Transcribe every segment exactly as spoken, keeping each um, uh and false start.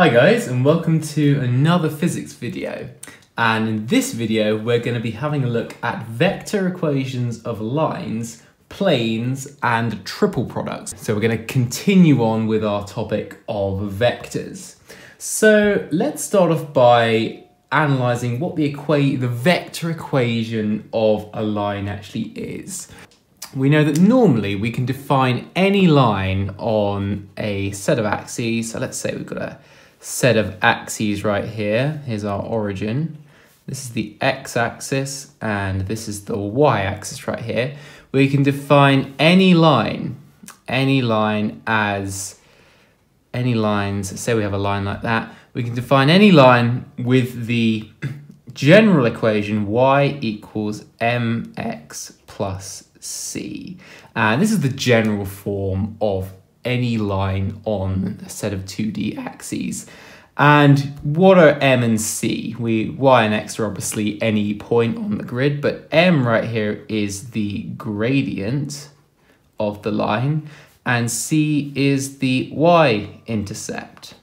Hi guys, and welcome to another physics video. And in this video we're going to be having a look at vector equations of lines, planes and triple products. So we're going to continue on with our topic of vectors. So let's start off by analysing what the, equa the vector equation of a line actually is. We know that normally we can define any line on a set of axes. So let's say we've got a set of axes right here. Here's our origin. This is the x-axis and this is the y-axis right here. We can define any line, any line as any lines. Say we have a line like that. We can define any line with the general equation y equals mx plus c. And this is the general form of any line on a set of two D axes. And what are m and c? We, y and x are obviously any point on the grid, but m right here is the gradient of the line, and c is the y-intercept,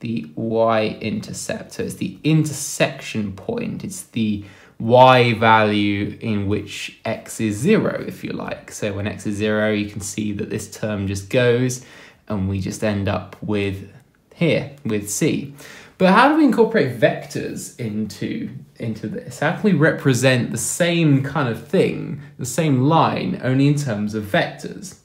the y-intercept. So it's the intersection point. It's the y value in which x is zero, if you like. So when x is zero, you can see that this term just goes and we just end up with here, with c. But how do we incorporate vectors into, into this? How can we represent the same kind of thing, the same line, only in terms of vectors?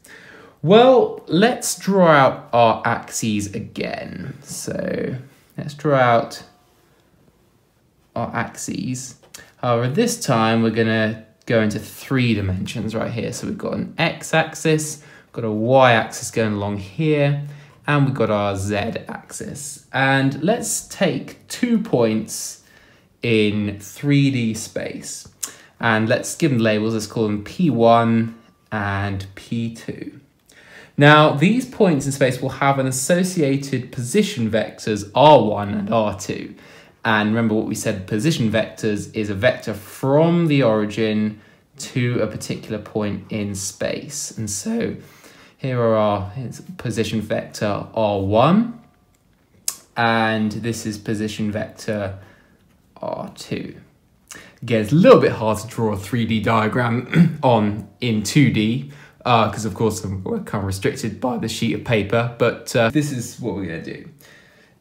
Well, let's draw out our axes again. So let's draw out our axes. However, this time we're gonna go into three dimensions right here. So we've got an x-axis, got a y-axis going along here, and we've got our z-axis. And let's take two points in three D space. And let's give them labels. Let's call them P one and P two. Now, these points in space will have an associated position vectors r one and r two. And remember what we said, position vectors is a vector from the origin to a particular point in space. And so here are our position vector r one, and this is position vector r two. Again, it's a little bit hard to draw a three D diagram on in two D, because uh, of course we're kind of restricted by the sheet of paper, but uh, this is what we're going to do.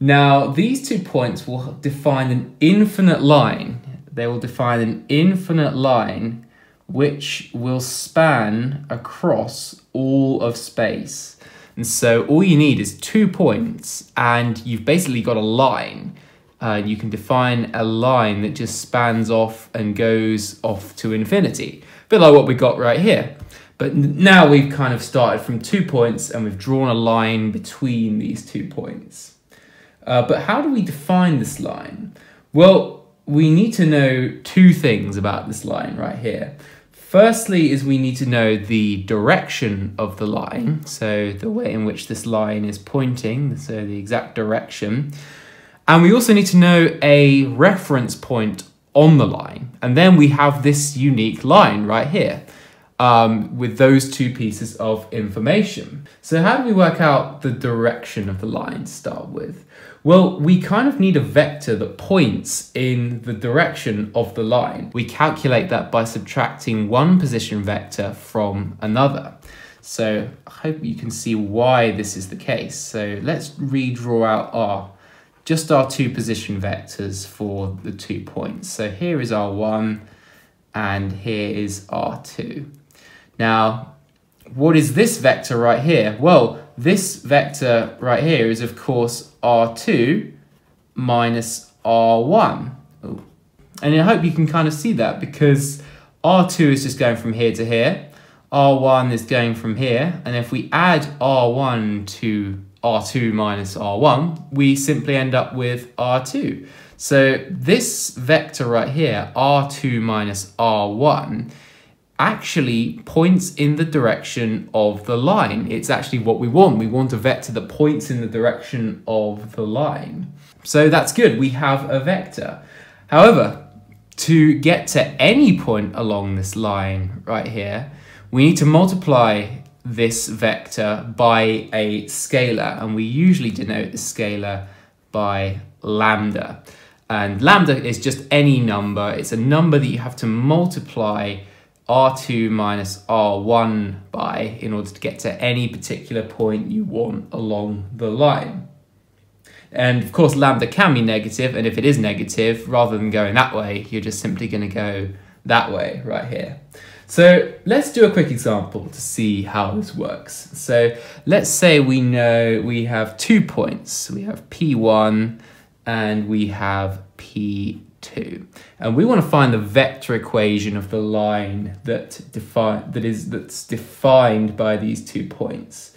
Now, these two points will define an infinite line. They will define an infinite line which will span across all of space. And so all you need is two points and you've basically got a line. Uh, you can define a line that just spans off and goes off to infinity. A bit like what we got right here. But now we've kind of started from two points and we've drawn a line between these two points. Uh, but how do we define this line? Well, we need to know two things about this line right here. Firstly is we need to know the direction of the line, so the way in which this line is pointing, so the exact direction. And we also need to know a reference point on the line. And then we have this unique line right here um, with those two pieces of information. So how do we work out the direction of the line to start with? Well, we kind of need a vector that points in the direction of the line. We calculate that by subtracting one position vector from another. So I hope you can see why this is the case. So let's redraw out our, just our two position vectors for the two points. So here is R one and here is R two. Now, what is this vector right here? Well, this vector right here is, of course, R two minus R one. Ooh. And I hope you can kind of see that because R two is just going from here to here. R one is going from here. And if we add R one to R two minus R one, we simply end up with R two. So this vector right here, R two minus R one, actually points in the direction of the line. It's actually what we want. We want a vector that points in the direction of the line. So that's good, we have a vector. However, to get to any point along this line right here, we need to multiply this vector by a scalar, and we usually denote the scalar by lambda. And lambda is just any number. It's a number that you have to multiply R two minus R one by in order to get to any particular point you want along the line. And of course, lambda can be negative. And if it is negative, rather than going that way, you're just simply going to go that way right here. So let's do a quick example to see how this works. So let's say we know we have two points. We have P one and we have P two. And we want to find the vector equation of the line that define that is that's defined by these two points.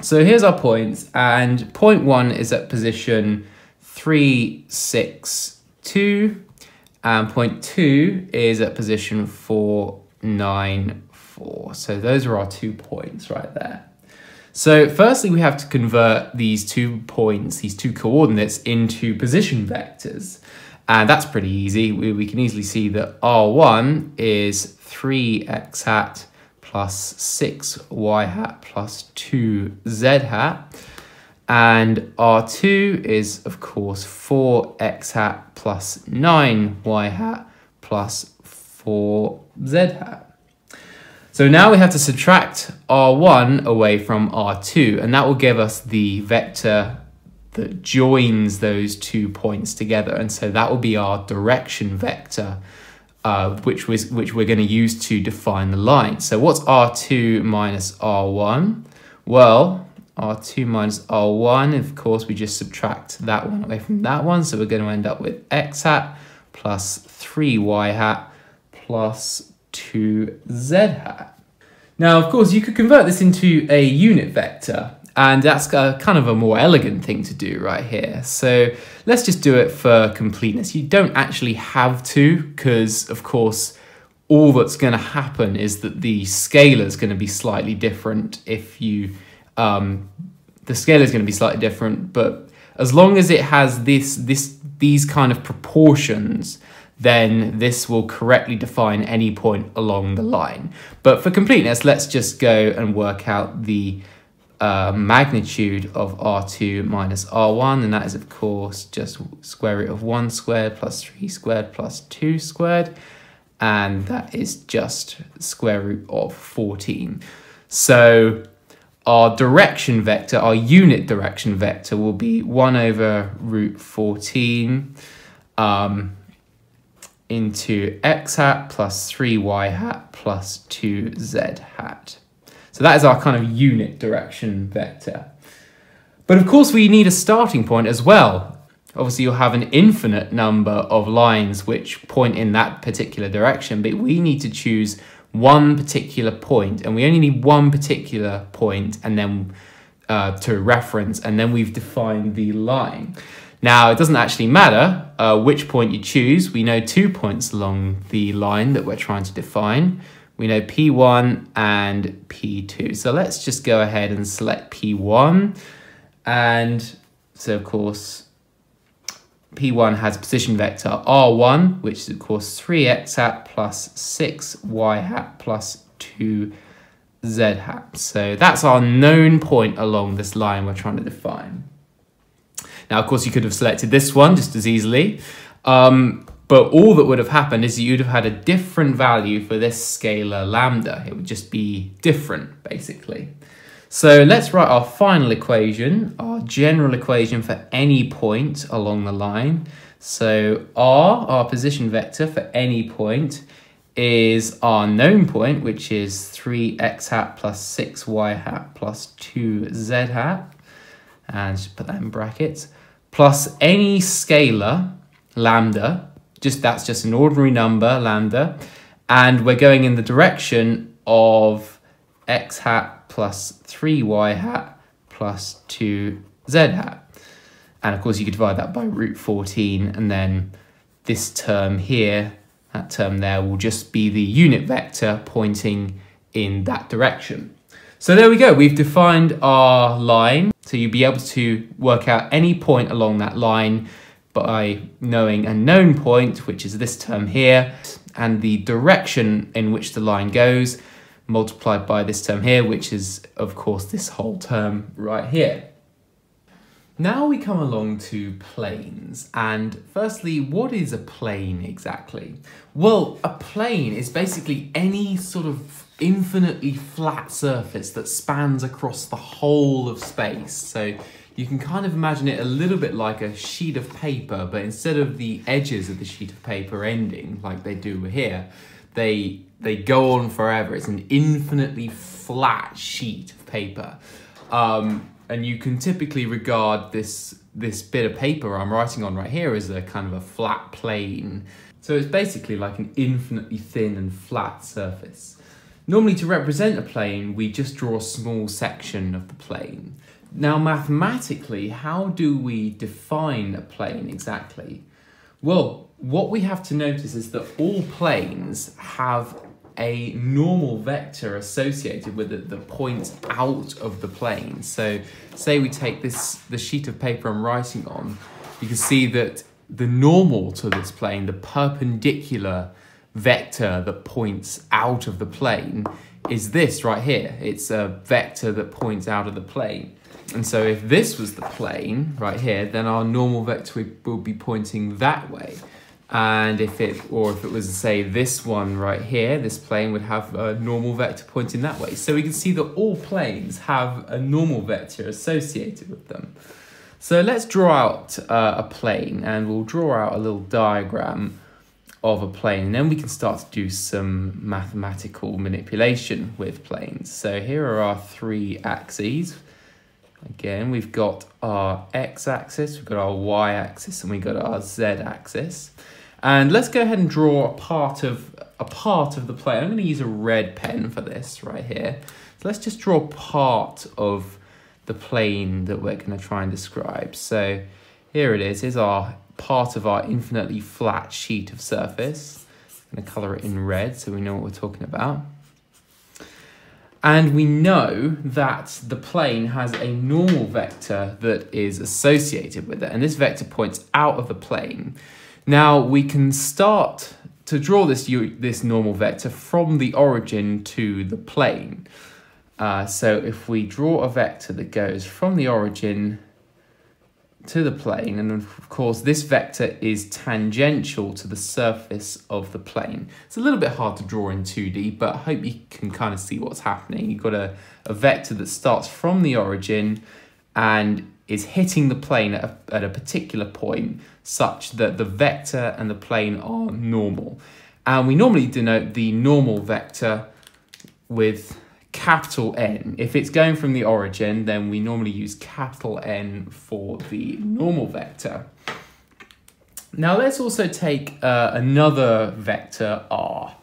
So here's our points, and point one is at position three, six, two, and point two is at position four, nine, four. So those are our two points right there. So firstly, we have to convert these two points, these two coordinates, into position vectors. And that's pretty easy. We, we can easily see that R one is three x hat plus six y hat plus two z hat. And R two is, of course, four x hat plus nine y hat plus four z hat. So now we have to subtract R one away from R two, and that will give us the vector that joins those two points together. And so that will be our direction vector, uh, which, was, which we're going to use to define the line. So what's R two minus R one? Well, R two minus R one, of course, we just subtract that one away from that one. So we're going to end up with x hat plus three y hat plus two z hat. Now, of course, you could convert this into a unit vector, and that's a, kind of a more elegant thing to do right here. So let's just do it for completeness. You don't actually have to, because of course, all that's going to happen is that the scalar is going to be slightly different if you, um, the scalar is going to be slightly different, but as long as it has this, this, these kind of proportions, then this will correctly define any point along the line. But for completeness, let's just go and work out the uh, magnitude of R two minus R one, and that is, of course, just square root of one squared plus three squared plus two squared, and that is just square root of fourteen. So our direction vector, our unit direction vector, will be one over root fourteen, um, into x hat plus three y hat plus two z hat. So that is our kind of unit direction vector. But of course, we need a starting point as well. Obviously, you'll have an infinite number of lines which point in that particular direction, but we need to choose one particular point, and we only need one particular point and then uh, to reference, and then we've defined the line. Now, it doesn't actually matter uh, which point you choose. We know two points along the line that we're trying to define. We know P one and P two. So let's just go ahead and select P one. And so, of course, P one has position vector R one, which is, of course, three x hat plus six y hat plus two z hat. So that's our known point along this line we're trying to define. Now, of course, you could have selected this one just as easily, um, but all that would have happened is you'd have had a different value for this scalar lambda. It would just be different, basically. So let's write our final equation, our general equation for any point along the line. So R, our position vector for any point, is our known point, which is three x hat plus six y hat plus two z hat, and just put that in brackets, plus any scalar, lambda, just that's just an ordinary number, lambda, and we're going in the direction of x hat plus three y hat plus two z hat. And of course, you could divide that by root fourteen, and then this term here, that term there, will just be the unit vector pointing in that direction. So there we go, we've defined our line. So you'll be able to work out any point along that line by knowing a known point, which is this term here, and the direction in which the line goes, multiplied by this term here, which is, of course, this whole term right here. Now we come along to planes, and firstly, what is a plane exactly? Well, a plane is basically any sort of infinitely flat surface that spans across the whole of space. So you can kind of imagine it a little bit like a sheet of paper, but instead of the edges of the sheet of paper ending, like they do here, they, they go on forever. It's an infinitely flat sheet of paper. Um, And you can typically regard this, this bit of paper I'm writing on right here as a kind of a flat plane. So it's basically like an infinitely thin and flat surface. Normally, to represent a plane, we just draw a small section of the plane. Now, mathematically, how do we define a plane exactly? Well, what we have to notice is that all planes have a normal vector associated with it that points out of the plane. So say we take this, the sheet of paper I'm writing on, you can see that the normal to this plane, the perpendicular vector that points out of the plane, is this right here. It's a vector that points out of the plane. And so if this was the plane right here, then our normal vector will be pointing that way. And if it, or if it was, say, this one right here, this plane would have a normal vector pointing that way. So we can see that all planes have a normal vector associated with them. So let's draw out uh, a plane, and we'll draw out a little diagram of a plane, and then we can start to do some mathematical manipulation with planes. So here are our three axes. Again, we've got our x-axis, we've got our y-axis, and we've got our z-axis. And let's go ahead and draw a part of a part of the plane. I'm going to use a red pen for this right here. So let's just draw part of the plane that we're going to try and describe. So here it is. Here's our part of our infinitely flat sheet of surface. I'm going to colour it in red so we know what we're talking about. And we know that the plane has a normal vector that is associated with it. And this vector points out of the plane. Now we can start to draw this, this normal vector from the origin to the plane. Uh, so if we draw a vector that goes from the origin to the plane, and of course this vector is tangential to the surface of the plane. It's a little bit hard to draw in two D, but I hope you can kind of see what's happening. You've got a, a vector that starts from the origin and is hitting the plane at a, at a particular point such that the vector and the plane are normal. And we normally denote the normal vector with capital N. If it's going from the origin, then we normally use capital N for the normal vector. Now let's also take uh, another vector R.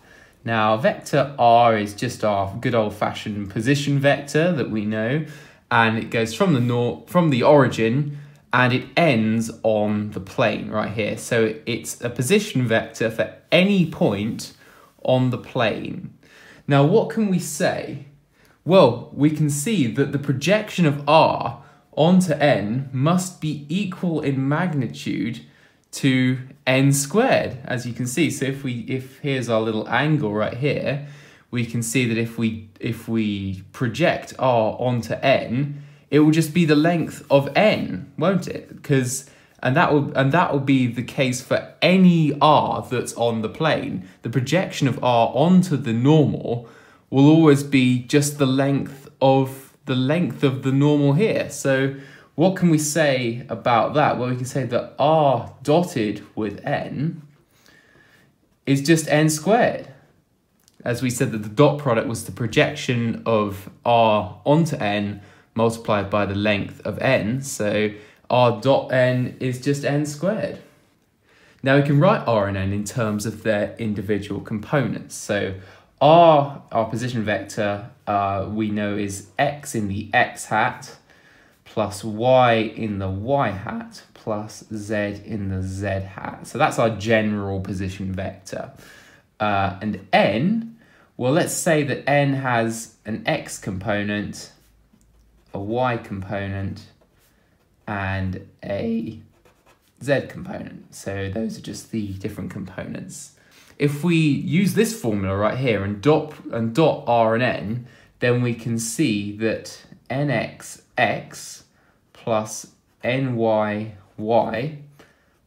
Now vector R is just our good old-fashioned position vector that we know, and it goes from the nor from the origin and it ends on the plane right here. So it's a position vector for any point on the plane. Now what can we say? Well, we can see that the projection of R onto N must be equal in magnitude to N squared, as you can see. So if we, if here's our little angle right here, we can see that if we, if we project R onto N, it will just be the length of N, won't it? Because, and that will, and that will be the case for any R that's on the plane. The projection of R onto the normal will always be just the length of the length of the normal here. So what can we say about that? Well, we can say that R dotted with N is just N squared. As we said, that the dot product was the projection of R onto N multiplied by the length of N. So R dot N is just N squared. Now we can write R and N in terms of their individual components. So R, our position vector, uh, we know is x in the x hat plus y in the y hat plus z in the z hat. So that's our general position vector. Uh, and N, well, let's say that N has an x component, a y component, and a z component. So those are just the different components. If we use this formula right here and dot, and dot R and N, then we can see that nxx plus N Y Y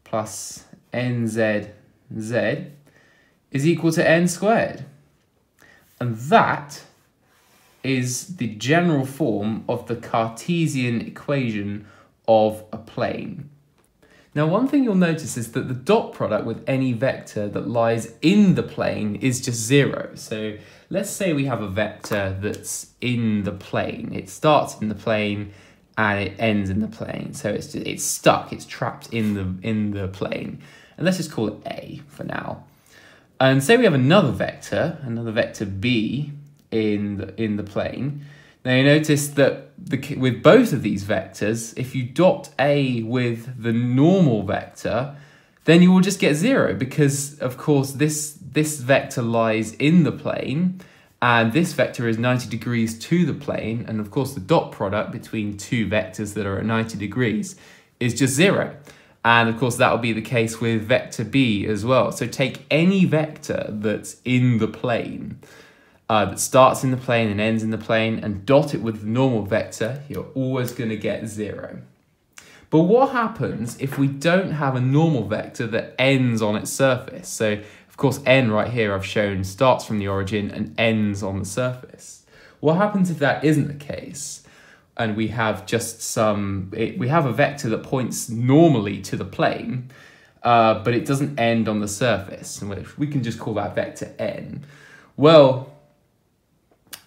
plus N Z Z is equal to n squared. And that is the general form of the Cartesian equation of a plane. Now, one thing you'll notice is that the dot product with any vector that lies in the plane is just zero. So let's say we have a vector that's in the plane. It starts in the plane and it ends in the plane. So it's, it's stuck, it's trapped in the, in the plane. And let's just call it A for now. And say we have another vector, another vector B in the, in the plane. Now you notice that the, with both of these vectors, if you dot A with the normal vector, then you will just get zero because, of course, this, this vector lies in the plane and this vector is ninety degrees to the plane. And of course, the dot product between two vectors that are at ninety degrees is just zero. And of course, that will be the case with vector B as well. So take any vector that's in the plane, uh, that starts in the plane and ends in the plane, and dot it with the normal vector, you're always going to get zero. But what happens if we don't have a normal vector that ends on its surface? So of course, n right here I've shown starts from the origin and ends on the surface. What happens if that isn't the case? And we have just some, it, we have a vector that points normally to the plane, uh, but it doesn't end on the surface, and we can just call that vector n. Well,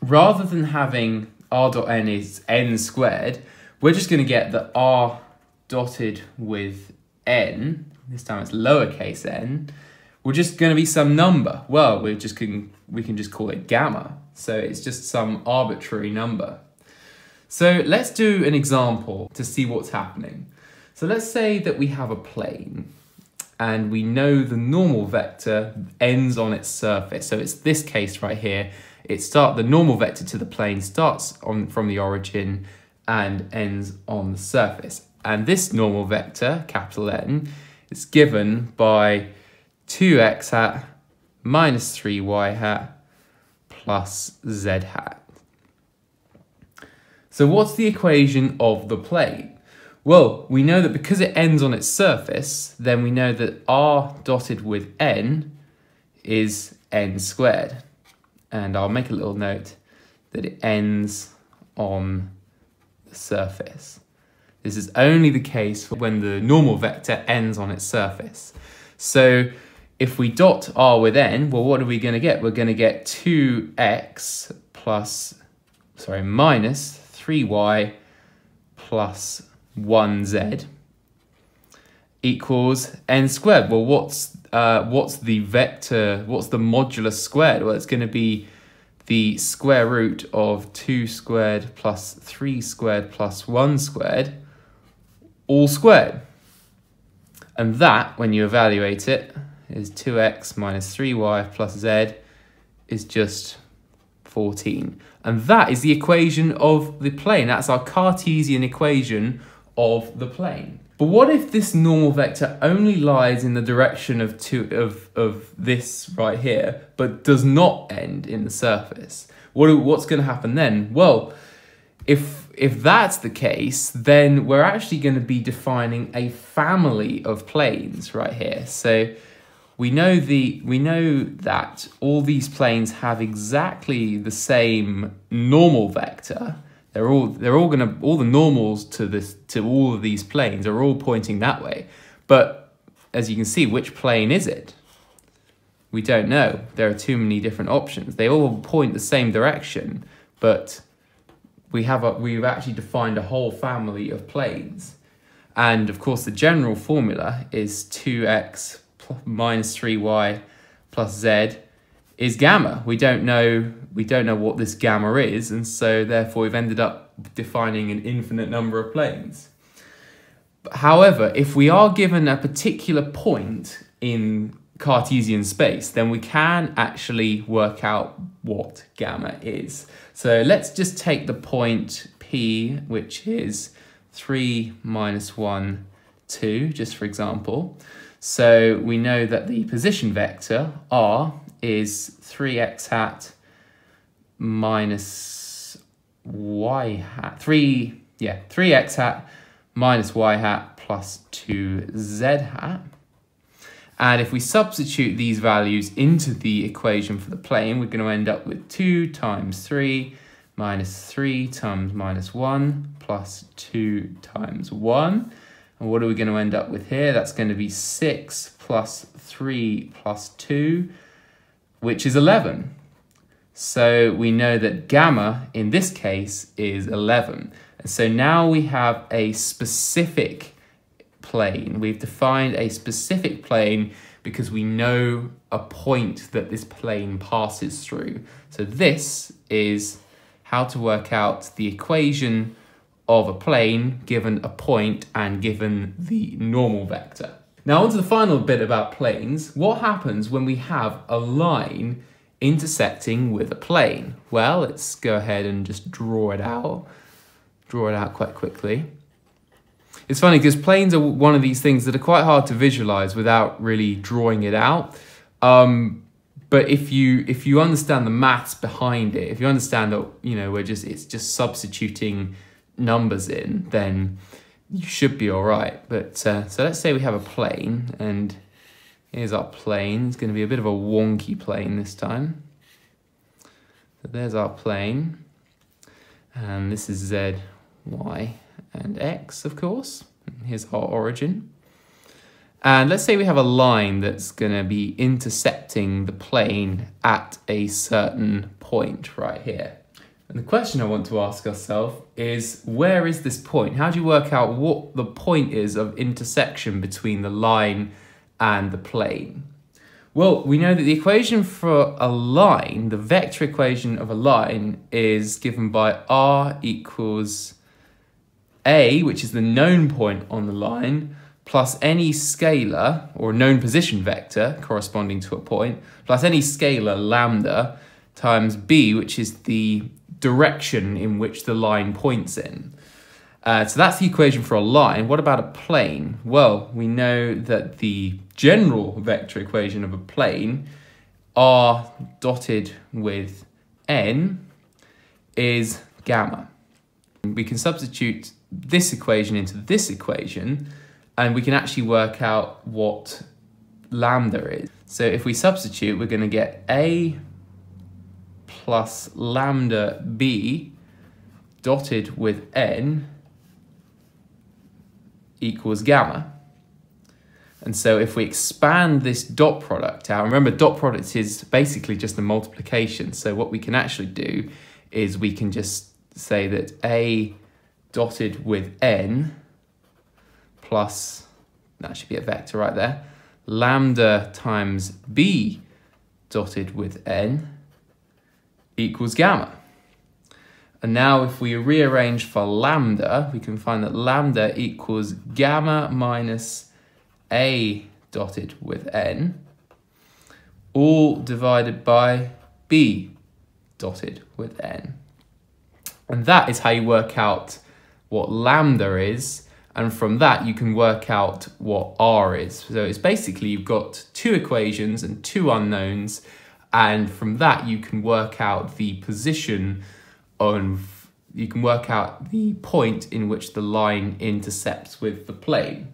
rather than having r dot n is n squared, we're just going to get that r dotted with n, this time it's lowercase n, we're just going to be some number. Well, we just can, we can just call it gamma, so it's just some arbitrary number. So let's do an example to see what's happening. So let's say that we have a plane and we know the normal vector ends on its surface. So it's this case right here. It start, the normal vector to the plane starts on, from the origin and ends on the surface. And this normal vector, capital N, is given by two x hat minus three y hat plus z hat. So what's the equation of the plane? Well, we know that because it ends on its surface, then we know that r dotted with n is n squared. And I'll make a little note that it ends on the surface. This is only the case when the normal vector ends on its surface. So if we dot r with n, well, what are we going to get? We're going to get two x plus, sorry, minus three y plus one z equals n squared. Well, what's uh, what's the vector, what's the modulus squared? Well, it's going to be the square root of two squared plus three squared plus one squared, all squared. And that, when you evaluate it, is two x minus three y plus z is just fourteen. And that is the equation of the plane. That's our Cartesian equation of the plane. But what if this normal vector only lies in the direction of two, of, of this right here, but does not end in the surface? What, what's going to happen then? Well, if, if that's the case, then we're actually going to be defining a family of planes right here. So We know, the, we know that all these planes have exactly the same normal vector. They're all, they're all gonna, all the normals to this, to all of these planes are all pointing that way. But as you can see, which plane is it? We don't know. There are too many different options. They all point the same direction, but we have a, we've actually defined a whole family of planes. And of course, the general formula is two x minus three y plus z is gamma. We don't know, we don't know what this gamma is, and so therefore we've ended up defining an infinite number of planes. However, if we are given a particular point in Cartesian space, then we can actually work out what gamma is. So let's just take the point P, which is three minus one, two, just for example. So we know that the position vector, r, is three x hat minus y hat, three, yeah, three x hat minus y hat plus two z hat. And if we substitute these values into the equation for the plane, we're going to end up with two times three minus three times minus one plus two times one. And what are we going to end up with here? That's going to be six plus three plus two, which is eleven. So we know that gamma in this case is eleven. And so now we have a specific plane. We've defined a specific plane because we know a point that this plane passes through. So this is how to work out the equation of a plane given a point and given the normal vector. Now onto the final bit about planes. What happens when we have a line intersecting with a plane? Well, let's go ahead and just draw it out. Draw it out quite quickly. It's funny because planes are one of these things that are quite hard to visualize without really drawing it out. Um, but if you if you understand the maths behind it, if you understand that you know we're just it's just substituting numbers in, then you should be all right. But uh, so let's say we have a plane, and here's our plane. It's going to be a bit of a wonky plane this time. So there's our plane, and this is z, y, and x, of course. Here's our origin. And let's say we have a line that's going to be intersecting the plane at a certain point right here. And the question I want to ask ourselves is, where is this point? How do you work out what the point is of intersection between the line and the plane? Well, we know that the equation for a line, the vector equation of a line, is given by r equals a, which is the known point on the line, plus any scalar, or known position vector corresponding to a point, plus any scalar, lambda, times b, which is the direction in which the line points in. Uh, so that's the equation for a line. What about a plane? Well, we know that the general vector equation of a plane, r dotted with n, is gamma. We can substitute this equation into this equation, and we can actually work out what lambda is. So if we substitute, we're going to get a plus lambda b dotted with n equals gamma. And so if we expand this dot product out, remember dot product is basically just a multiplication. So what we can actually do is we can just say that a dotted with n plus, that should be a vector right there, lambda times b dotted with n equals gamma. And now if we rearrange for lambda, we can find that lambda equals gamma minus a dotted with n, all divided by b dotted with n. And that is how you work out what lambda is, and from that you can work out what r is. So it's basically you've got two equations and two unknowns, and from that you can work out the position on, you can work out the point in which the line intersects with the plane.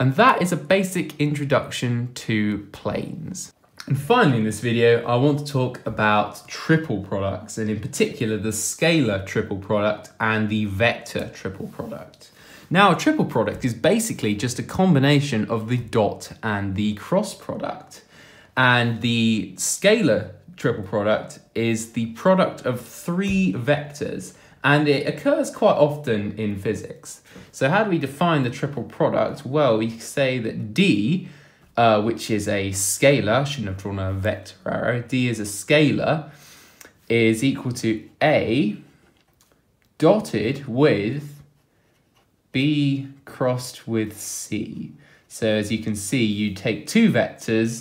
And that is a basic introduction to planes. And finally in this video, I want to talk about triple products, and in particular the scalar triple product and the vector triple product. Now a triple product is basically just a combination of the dot and the cross product. And the scalar triple product is the product of three vectors, and it occurs quite often in physics. So how do we define the triple product? Well, we say that D, Uh, which is a scalar, I shouldn't have drawn a vector arrow, D is a scalar, is equal to A dotted with B crossed with C. So as you can see, you take two vectors,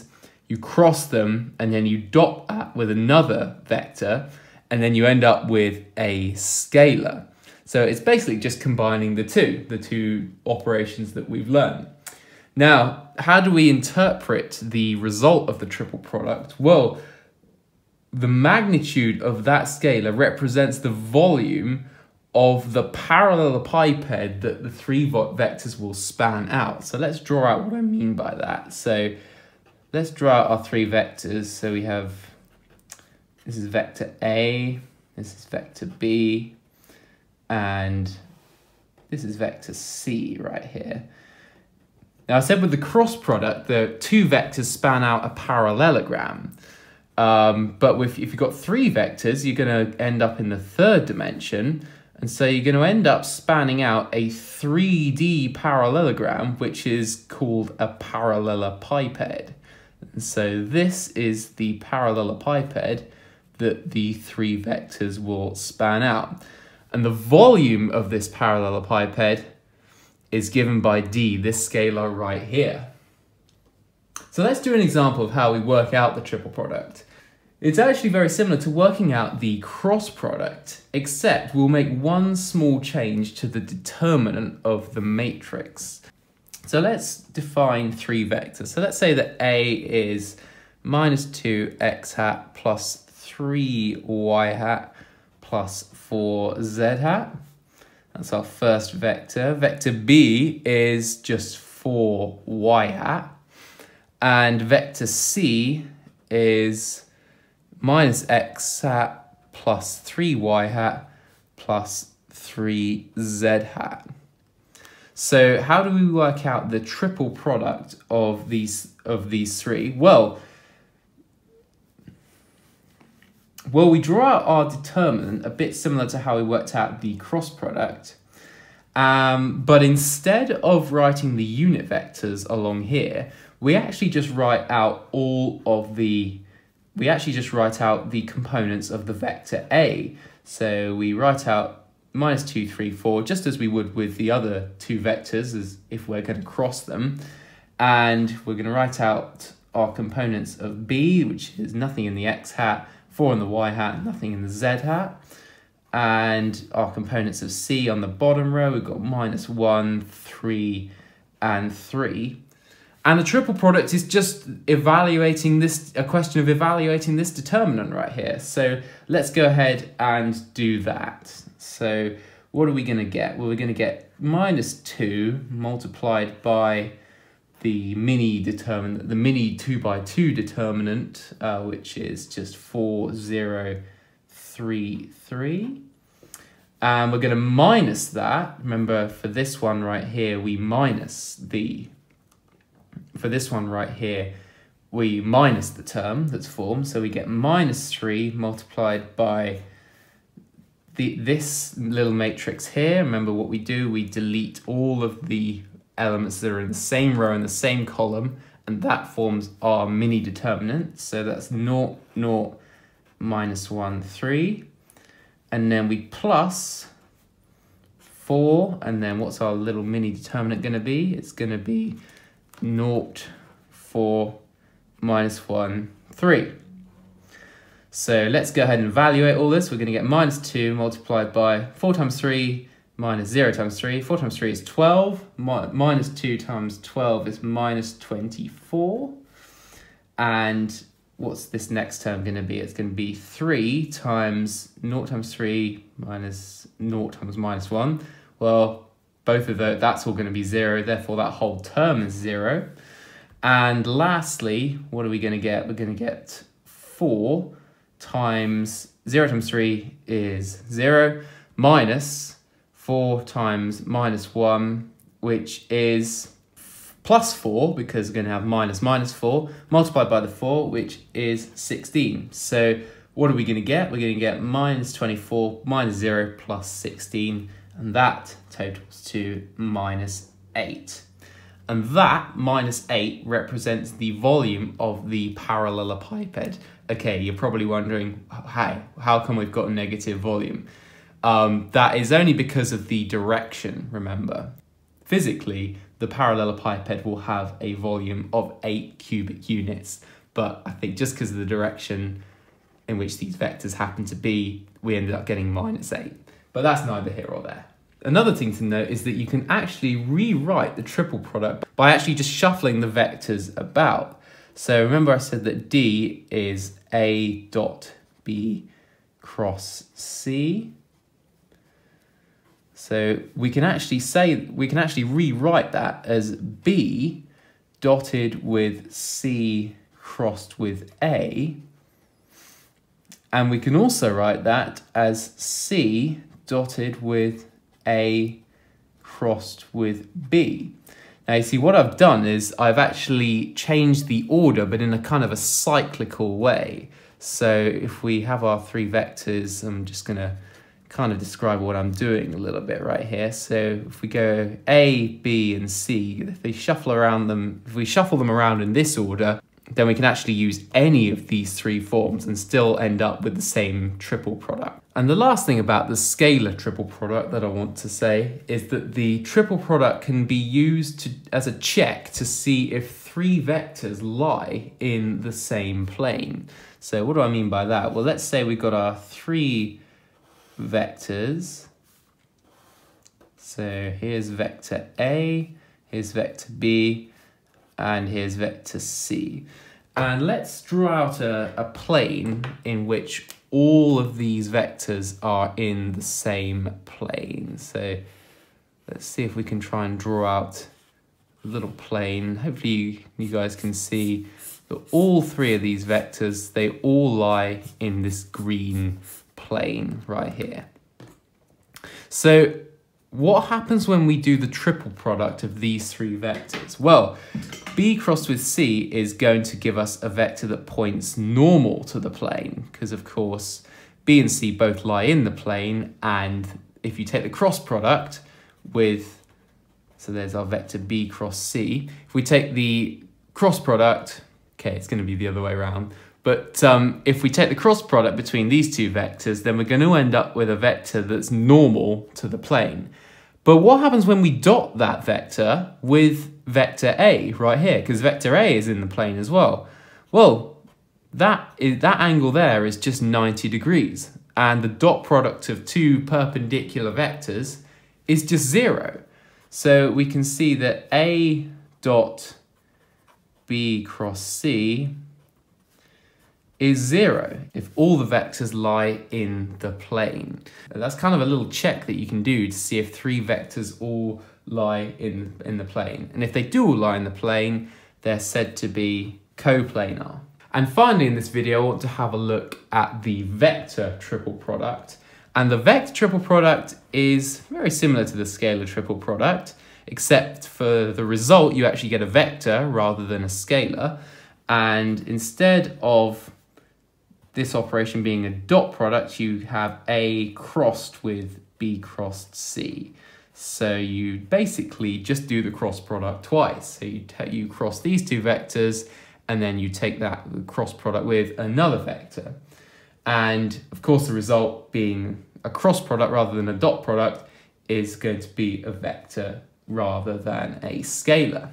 you cross them, and then you dot that with another vector, and then you end up with a scalar. So it's basically just combining the two, the two operations that we've learned. Now, how do we interpret the result of the triple product? Well, the magnitude of that scalar represents the volume of the parallelepiped that the three vectors will span out. So let's draw out what I mean by that. So let's draw out our three vectors. So we have, this is vector A, this is vector B, and this is vector C right here. Now I said with the cross product, the two vectors span out a parallelogram. Um, but with, if you've got three vectors, you're going to end up in the third dimension. And so you're going to end up spanning out a three D parallelogram, which is called a parallelepiped. And so this is the parallelepiped that the three vectors will span out. And the volume of this parallelepiped is given by D, this scalar right here. So let's do an example of how we work out the triple product. It's actually very similar to working out the cross product, except we'll make one small change to the determinant of the matrix. So let's define three vectors. So let's say that A is minus two x hat plus three y hat plus four z hat. That's our first vector. Vector B is just four y hat. And vector C is minus x hat plus three y hat plus three z hat. So how do we work out the triple product of these of these three? Well, well, we draw out our determinant a bit similar to how we worked out the cross product, um, but instead of writing the unit vectors along here, we actually just write out all of the, we actually just write out the components of the vector A. So we write out minus two, three, four, just as we would with the other two vectors, as if we're going to cross them. And we're going to write out our components of B, which is nothing in the x hat, four in the y hat, nothing in the z hat. And our components of C on the bottom row, we've got minus one, three, and three. And the triple product is just evaluating this, a question of evaluating this determinant right here. So let's go ahead and do that. So what are we going to get? Well, we're going to get minus two multiplied by the mini determinant, the mini two by two determinant, uh, which is just four, zero, three, three. And we're going to minus that. Remember, for this one right here, we minus the For this one right here, we minus the term that's formed, so we get minus three multiplied by the, this little matrix here. Remember what we do, we delete all of the elements that are in the same row and the same column, and that forms our mini determinant. So that's naught, naught, minus one, three. And then we plus four, and then what's our little mini determinant going to be? It's going to be naught, four, minus one, three. So let's go ahead and evaluate all this. We're going to get minus two multiplied by four times three minus zero times three. four times three is twelve. Mi minus two times twelve is minus twenty-four. And what's this next term going to be? It's going to be three times naught times three minus naught times minus one. Well, both of those, that's all going to be zero, therefore that whole term is zero. And lastly, what are we going to get? We're going to get four times, zero times three is zero, minus four times minus one, which is plus four, because we're going to have minus minus four, multiplied by the four, which is sixteen. So what are we going to get? We're going to get minus twenty-four, minus zero, plus sixteen. And that totals to minus eight. And that minus eight represents the volume of the parallelepiped. Okay, you're probably wondering, hey, how come we've got a negative volume? Um, that is only because of the direction, remember. Physically, the parallelepiped will have a volume of eight cubic units. But I think just because of the direction in which these vectors happen to be, we ended up getting minus eight. But that's neither here or there. Another thing to note is that you can actually rewrite the triple product by actually just shuffling the vectors about. So remember I said that D is A dot B cross C. So we can actually say, we can actually rewrite that as B dotted with C crossed with A. And we can also write that as C dotted with A crossed with B. Now you see what I've done is I've actually changed the order, but in a kind of a cyclical way. So if we have our three vectors, I'm just gonna kind of describe what I'm doing a little bit right here. So if we go A, B, and C, if they shuffle around them, if we shuffle them around in this order, then we can actually use any of these three forms and still end up with the same triple product. And the last thing about the scalar triple product that I want to say is that the triple product can be used to, as a check to see if three vectors lie in the same plane. So what do I mean by that? Well, let's say we've got our three vectors. So here's vector A, here's vector B, and here's vector C. And let's draw out a, a plane in which all of these vectors are in the same plane. So let's see if we can try and draw out a little plane. Hopefully you, you guys can see that all three of these vectors, they all lie in this green plane right here. So what happens when we do the triple product of these three vectors? Well, B crossed with C is going to give us a vector that points normal to the plane, because of course B and C both lie in the plane, and if you take the cross product with, so there's our vector B cross C, if we take the cross product, okay, it's going to be the other way around, but um, if we take the cross product between these two vectors, then we're going to end up with a vector that's normal to the plane. But what happens when we dot that vector with vector A right here? Because vector A is in the plane as well. Well, that, is, that angle there is just ninety degrees. And the dot product of two perpendicular vectors is just zero. So we can see that A dot B cross C is zero if all the vectors lie in the plane. And that's kind of a little check that you can do to see if three vectors all lie in, in the plane. And if they do all lie in the plane, they're said to be coplanar. And finally in this video, I want to have a look at the vector triple product. And the vector triple product is very similar to the scalar triple product, except for the result, you actually get a vector rather than a scalar. And instead of this operation being a dot product, you have A crossed with B crossed C. So you basically just do the cross product twice. So you, you cross these two vectors, and then you take that cross product with another vector. And of course the result being a cross product rather than a dot product is going to be a vector rather than a scalar.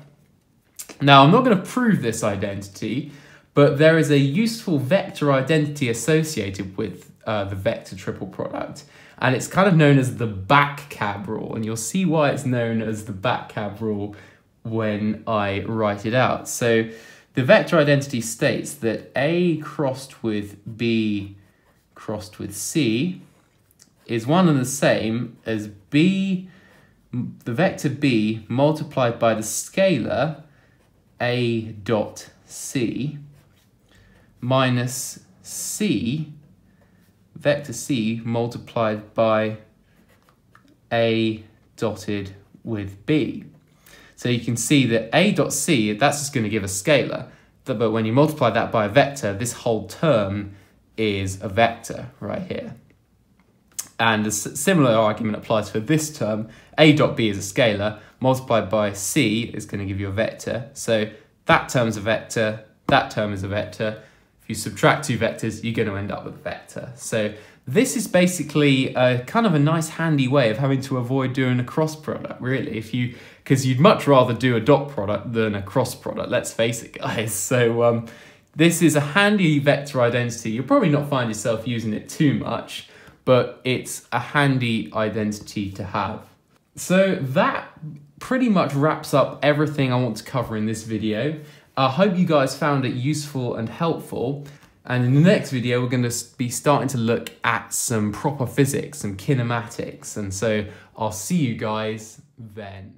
Now I'm not going to prove this identity, but there is a useful vector identity associated with uh, the vector triple product, and it's kind of known as the back-cab rule, and you'll see why it's known as the back-cab rule when I write it out. So the vector identity states that A crossed with B crossed with C is one and the same as B, the vector B multiplied by the scalar A dot C minus C, vector C multiplied by A dotted with B. So you can see that A dot C, that's just going to give a scalar, but when you multiply that by a vector, this whole term is a vector right here. And a similar argument applies for this term. A dot B is a scalar, multiplied by C is going to give you a vector. So that term's a vector, that term is a vector. If you subtract two vectors, you're going to end up with a vector. So this is basically a kind of a nice handy way of having to avoid doing a cross product, really, if you, because you'd much rather do a dot product than a cross product, let's face it, guys. So um, this is a handy vector identity. You'll probably not find yourself using it too much, but it's a handy identity to have. So that pretty much wraps up everything I want to cover in this video. I hope you guys found it useful and helpful. And in the next video, we're going to be starting to look at some proper physics, some kinematics. And so I'll see you guys then.